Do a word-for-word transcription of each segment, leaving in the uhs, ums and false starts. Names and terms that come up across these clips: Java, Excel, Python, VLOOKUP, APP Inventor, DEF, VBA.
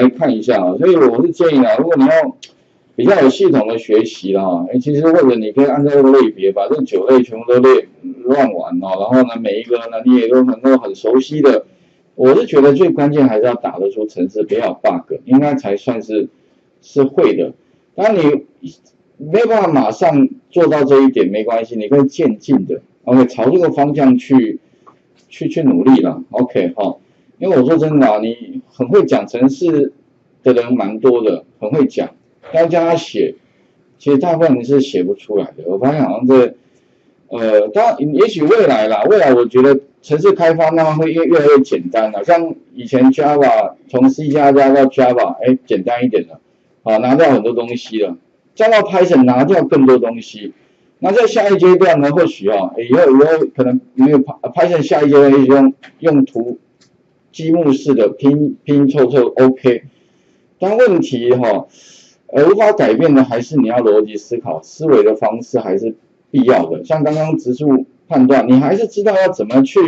来看一下啊。所以我是建议啊，如果你要比较有系统的学习啦，哎，其实或者你可以按照这个类别把这九类全部都类乱玩哦，然后呢，每一个呢你也都能够很熟悉的。我是觉得最关键还是要打得出程式，不要 bug， 应该才算是是会的。当你没有办法马上做到这一点没关系，你可以渐进的 ，OK， 朝这个方向去去去努力啦 ，OK 哈、哦。因为我说真的啊，你很会讲程式的人蛮多的，很会讲。 要叫他写，其实大部分人是写不出来的。我发现好像这，呃，当然也许未来啦，未来我觉得程式开发慢慢会越越来越简单了。像以前 Java 从 C 加加到 Java， 哎，简单一点了，啊，拿掉很多东西了。再到 Python 拿掉更多东西。那在下一阶段呢，或许啊，以后以后可能因为 Python 下一阶段用用图积木式的拼拼凑凑 OK， 但问题哈、啊。 而无法改变的还是你要逻辑思考，思维的方式还是必要的。像刚刚直述判断，你还是知道要怎么去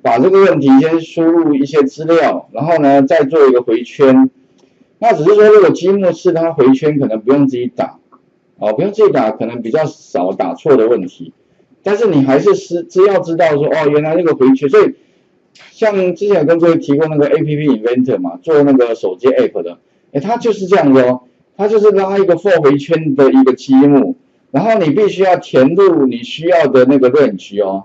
把这个问题先输入一些资料，然后呢再做一个回圈。那只是说，如果积木式它回圈可能不用自己打，哦，不用自己打，可能比较少打错的问题。但是你还是知知要知道说，哦，原来这个回圈。所以像之前跟各位提过那个 A P P Inventor 嘛，做那个手机 App 的，哎，它就是这样的哦。 它就是拉一个 for 回圈的一个积木，然后你必须要填入你需要的那个 range 哦，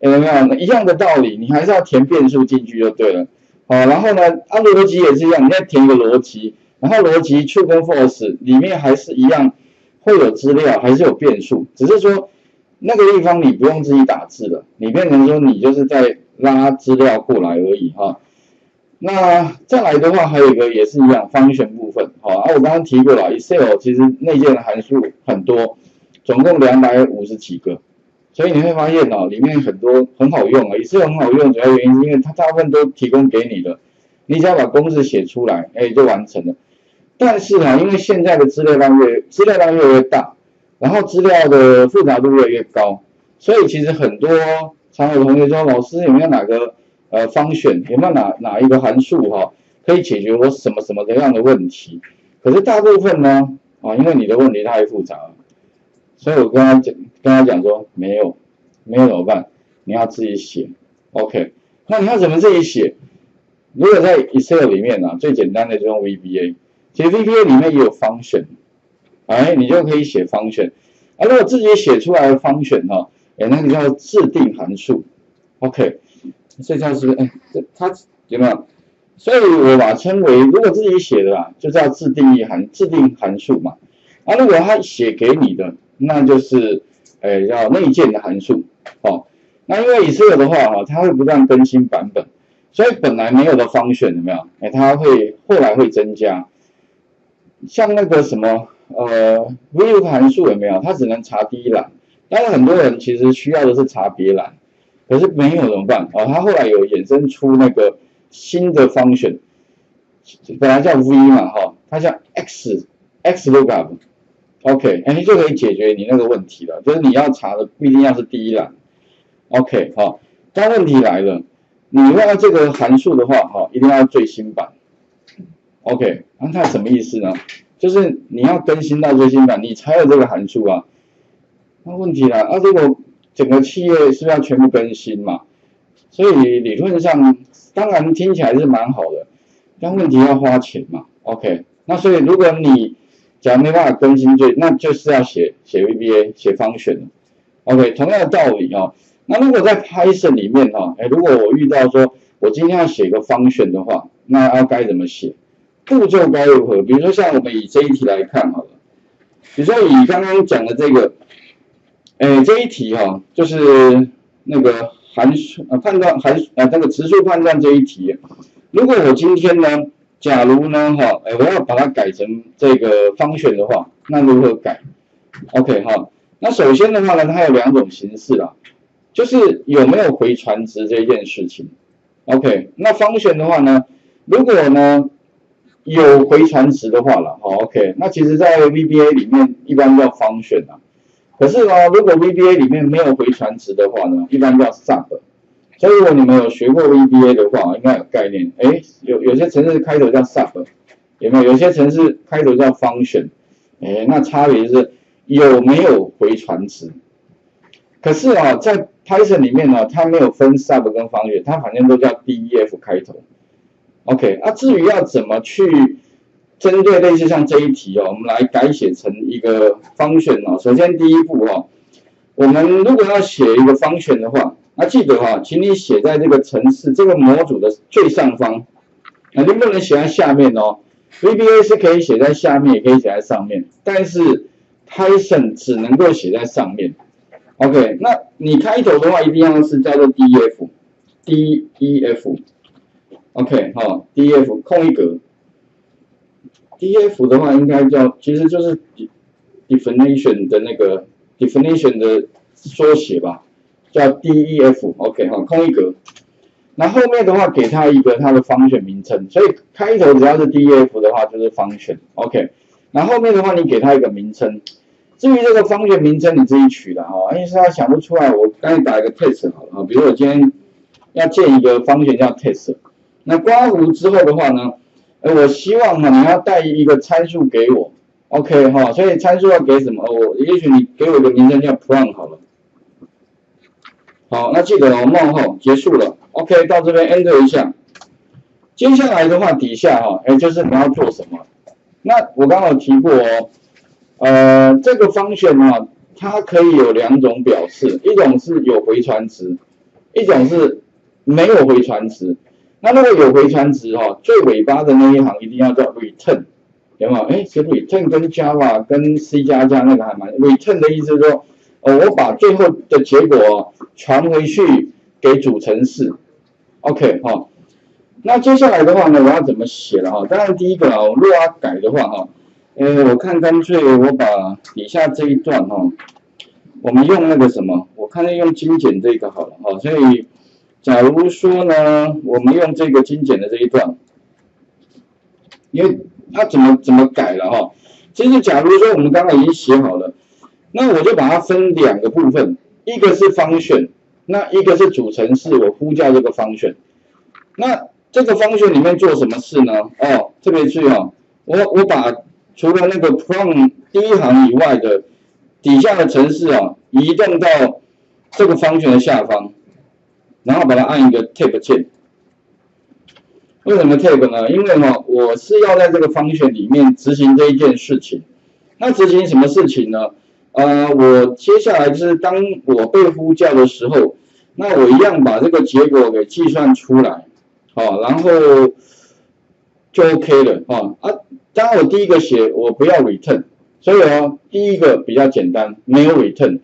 有没有？一样的道理，你还是要填变数进去就对了。好、哦，然后呢，按逻辑也是一样，你再填一个逻辑，然后逻辑 true 跟 false 里面还是一样会有资料，还是有变数，只是说那个地方你不用自己打字了，你变成说你就是在拉资料过来而已哈。哦 那再来的话，还有一个也是一样，function部分，好啊，我刚刚提过了 ，Excel 其实内建的函数很多，总共两百五十几个，所以你会发现哦，里面很多很好用啊 ，Excel 很好用，主要原因是因为它大部分都提供给你的，你只要把公式写出来，哎，就完成了。但是啊，因为现在的资料量越资料量越来越大，然后资料的复杂度越来越高，所以其实很多常有同学说，老师有没有哪个？ 呃，方选有没有哪哪一个函数哈、哦，可以解决我什么什么的样的问题？可是大部分呢，啊、哦，因为你的问题太复杂了，所以我跟他讲，跟他讲说没有，没有怎么办？你要自己写 ，OK？ 那你要怎么自己写？如果在 Excel 里面呢、啊，最简单的就用 V B A， 其实 V B A 里面也有方选，哎，你就可以写方选。而、啊、如果自己写出来的方选哈，哎，那个叫自定函数 ，OK？ 所以它是，哎，这它有没有？所以我把它称为，如果自己写的啦，就叫自定义函自定函数嘛。啊，如果它写给你的，那就是，哎，叫内建的函数。哦，那因为 Excel 的话，哈、哦，它会不断更新版本，所以本来没有的function有没有？哎，它会后来会增加。像那个什么，呃 ，view 函数有没有？它只能查第一栏，但是很多人其实需要的是查别栏。 可是没有怎么办啊？它后来有衍生出那个新的function，本来叫 V 嘛哈，它叫 X X lookup，OK， 哎就可以解决你那个问题了，就是你要查的不一定要是第一栏 ，OK 哈、哦。但问题来了，你用到这个函数的话哈、哦，一定要最新版 ，OK， 那它什么意思呢？就是你要更新到最新版，你才有这个函数啊。那问题来啊，如果 整个企业是不是要全部更新嘛？所以理论上，当然听起来是蛮好的，但问题要花钱嘛。OK， 那所以如果你假如没办法更新最，那就是要写写 V B A 写function。OK， 同样的道理哦。那如果在 Python 里面哦，哎，如果我遇到说我今天要写个function的话，那要该怎么写？步骤该如何？比如说像我们以这一题来看好了，比如说以刚刚讲的这个。 哎，这一题哈、哦，就是那个函数呃判断函呃那个质数判断这一题。如果我今天呢，假如呢哈，哎我要把它改成这个function的话，那如何改 ？OK 哈、哦，那首先的话呢，它有两种形式啦，就是有没有回传值这件事情。OK， 那function的话呢，如果呢有回传值的话啦，好、哦、OK， 那其实在 V B A 里面一般叫function啊。 可是呢，如果 V B A 里面没有回传值的话呢，一般叫 sub。所以如果你们有学过 V B A 的话，应该有概念。哎，有有些程式开头叫 sub，有没有？有些程式开头叫 function， 哎，那差别是有没有回传值。可是啊，在 Python 里面呢、啊，它没有分 sub 跟 function， 它反正都叫 D E F 开头。OK， 啊，至于要怎么去针对类似像这一题哦，我们来改写成一个 function 哦。首先第一步哦，我们如果要写一个 function 的话，那记得哈、哦，请你写在这个程式这个模组的最上方，啊，你不能写在下面哦。V B A 是可以写在下面，也可以写在上面，但是 Python 只能够写在上面。OK， 那你开头的话一定要是叫做 D E F，D E F，OK， 好、哦、，D E F 空一格 ，D E F 的话应该叫，其实就是 definition 的那个 definition 的缩写吧，叫 D E F，OK，、okay, 好、哦，空一格。那后面的话给它一个它的function名称，所以开头只要是 D E F 的话就是function，OK。那后面的话你给它一个名称。至于这个function名称你自己取的哈，因为它想不出来，我赶紧打一个 test 好了啊。比如我今天要建一个function叫 test， 那刮胡之后的话呢，呃，我希望哈你要带一个参数给我 ，OK 哈，所以参数要给什么？我也许你给我一个名称叫 prong 好了。好，那记得哦，冒号结束了 ，OK， 到这边 enter 一下。接下来的话底下哈，哎，就是你要做什么？那我刚刚有提过哦，呃，这个function啊，它可以有两种表示，一种是有回传值，一种是没有回传值。那如果有回传值哈、啊，最尾巴的那一行一定要叫 return， 有没有？哎，其实 return 跟 Java 跟 C 加加那个还蛮 ，return 的意思是说。哦，我把最后的结果传回去给主程式 ，OK 哈、哦。那接下来的话呢，我要怎么写了哈？当然第一个啊，我若要改的话哈，呃，我看干脆我把底下这一段哈，我们用那个什么，我看用精简这个好了哈。所以假如说呢，我们用这个精简的这一段，因为它怎么怎么改了哈？其实假如说我们刚刚已经写好了。那我就把它分两个部分，一个是function，那一个是主程式，我呼叫这个function。那这个function里面做什么事呢？哦，特别注意哦，我我把除了那个 from 第一行以外的底下的程式啊，移动到这个function的下方，然后把它按一个 tab 键。为什么 tab 呢？因为哦，我是要在这个function里面执行这一件事情。那执行什么事情呢？呃，我接下来就是当我被呼叫的时候，那我一样把这个结果给计算出来，哦，然后就 OK 了，哦啊，当然我第一个写我不要 return， 所以哦，第一个比较简单，没有 return。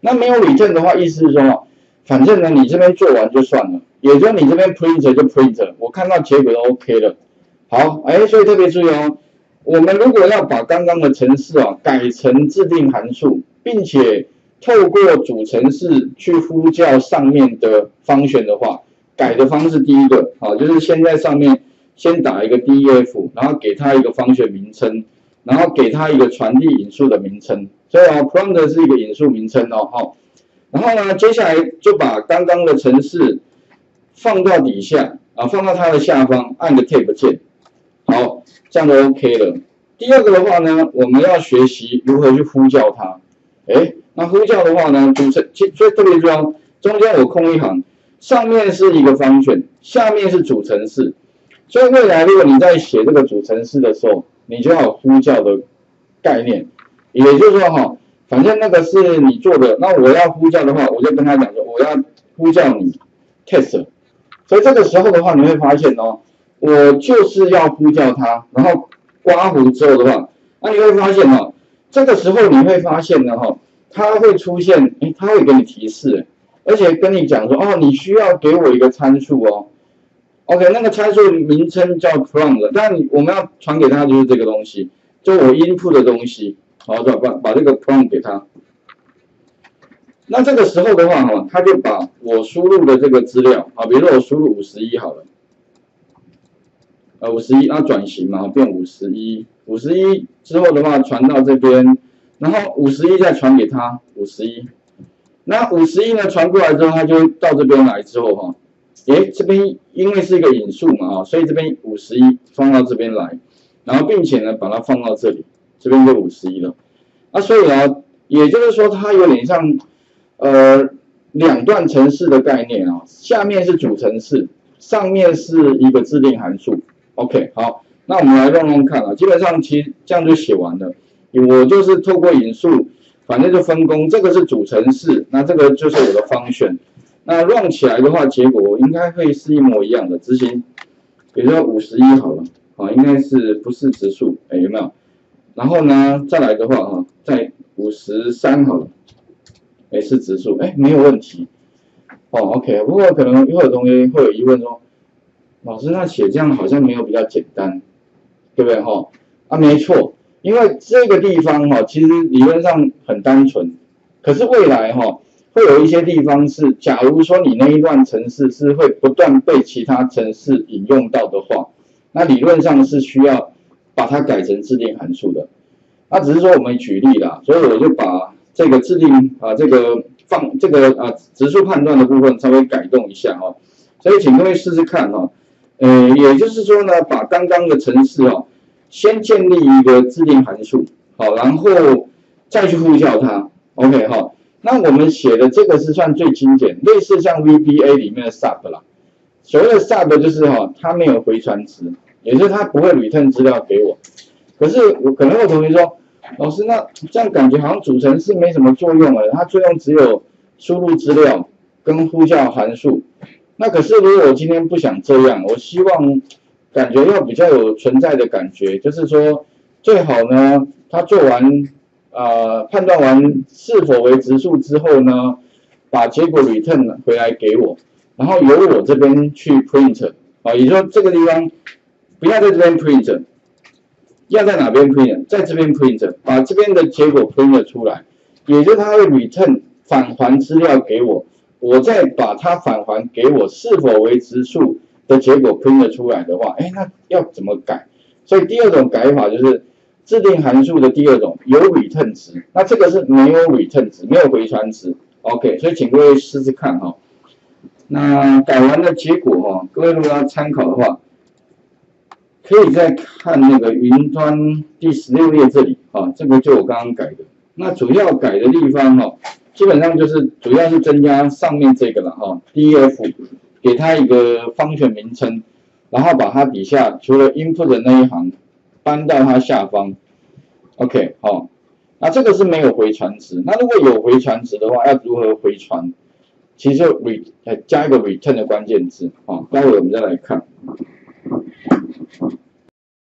那没有 return 的话，意思是说，反正呢你这边做完就算了，也就你这边 print 就 print， 我看到结果就 OK 了。好，哎，所以特别注意哦。我们如果要把刚刚的程式啊改成自定函数，并且透过主程式去呼叫上面的function的话，改的方式第一个啊就是先在上面先打一个 D E F， 然后给它一个function名称，然后给它一个传递引数的名称，所以啊 prompt 是一个引数名称哦，好，然后呢接下来就把刚刚的程式放到底下啊，放到它的下方，按个 tab 键，好。这样就 OK 了。第二个的话呢，我们要学习如何去呼叫它。哎，那呼叫的话呢，主程其最特别中中间有空一行，上面是一个function，下面是主程式。所以未来如果你在写这个主程式的时候，你就要呼叫的概念。也就是说哈，反正那个是你做的，那我要呼叫的话，我就跟他讲说我要呼叫你 test。所以这个时候的话，你会发现哦。我就是要呼叫它，然后刮胡之后的话，那、啊、你会发现哦，这个时候你会发现呢哈，它会出现，哎，它会给你提示，而且跟你讲说，哦，你需要给我一个参数哦 ，OK， 那个参数名称叫 prompt， 但我们要传给它就是这个东西，就我 input 的东西，好，把把这个 prompt 给它。那这个时候的话哈，它就把我输入的这个资料啊，比如说我输入五十一好了。呃，五十一，那转型嘛，变五十一，五十一之后的话传到这边，然后五十一再传给他，五十一，那五十一呢传过来之后，他就到这边来之后哈，诶，这边因为是一个引数嘛啊，所以这边五十一放到这边来，然后并且呢把它放到这里，这边就五十一了。那、啊、所以呢，也就是说它有点像呃两段程式的概念啊、哦，下面是主程式，上面是一个制定函数。OK， 好，那我们来弄弄看啊，基本上其实这样就写完了。我就是透过引数，反正就分工，这个是主程式，那这个就是我的function。那 run 起来的话，结果应该会是一模一样的执行。比如说五十一好了，啊，应该是不是质数？哎，有没有？然后呢，再来的话啊，在五十三好了，哎，是质数，哎，没有问题。哦 ，OK， 不过可能一会儿同学会有疑问说，老师那写这样好像没有比较简单，对不对？哈，啊，没错，因为这个地方哈，其实理论上很单纯，可是未来哈。会有一些地方是，假如说你那一段程式是会不断被其他程式引用到的话，那理论上是需要把它改成制定函数的。那、啊、只是说我们举例啦，所以我就把这个制定啊，这个放这个啊质数判断的部分稍微改动一下哦。所以请各位试试看哦。呃，也就是说呢，把刚刚的程式哦，先建立一个制定函数，好，然后再去呼叫它。OK 哈、哦。那我们写的这个是算最精简，类似像 V B A 里面的 sub 啦。所谓的 sub 就是哈、哦，它没有回传值，也就是它不会 return 资料给我。可是我可能有同学说，老师那这样感觉好像主程式没什么作用了，它作用只有输入资料跟呼叫函数。那可是如果我今天不想这样，我希望感觉要比较有存在的感觉，就是说最好呢，它做完。呃，判断完是否为质数之后呢，把结果 return 回来给我，然后由我这边去 print 啊，也就是说这个地方不要在这边 print， 要在哪边 print？ 在这边 print， 把这边的结果 print 出来，也就是它会 return 返还资料给我，我再把它返还给我是否为质数的结果 print 出来的话，哎，那要怎么改？所以第二种改法就是。制定函数的第二种有 return 值，那这个是没有 return 值，没有回传值。OK， 所以请各位试试看哈、哦。那改完的结果哈、哦，各位如果要参考的话，可以再看那个云端第十六页这里啊，这个就我刚刚改的。那主要改的地方哈、哦，基本上就是主要是增加上面这个了哈、哦、，D E F 给它一个function名称，然后把它底下除了 input 的那一行。搬到它下方 ，OK， 好、哦，那这个是没有回传值。那如果有回传值的话，要如何回传？其实就 re 加一个 return 的关键字，好、哦，待会我们再来看。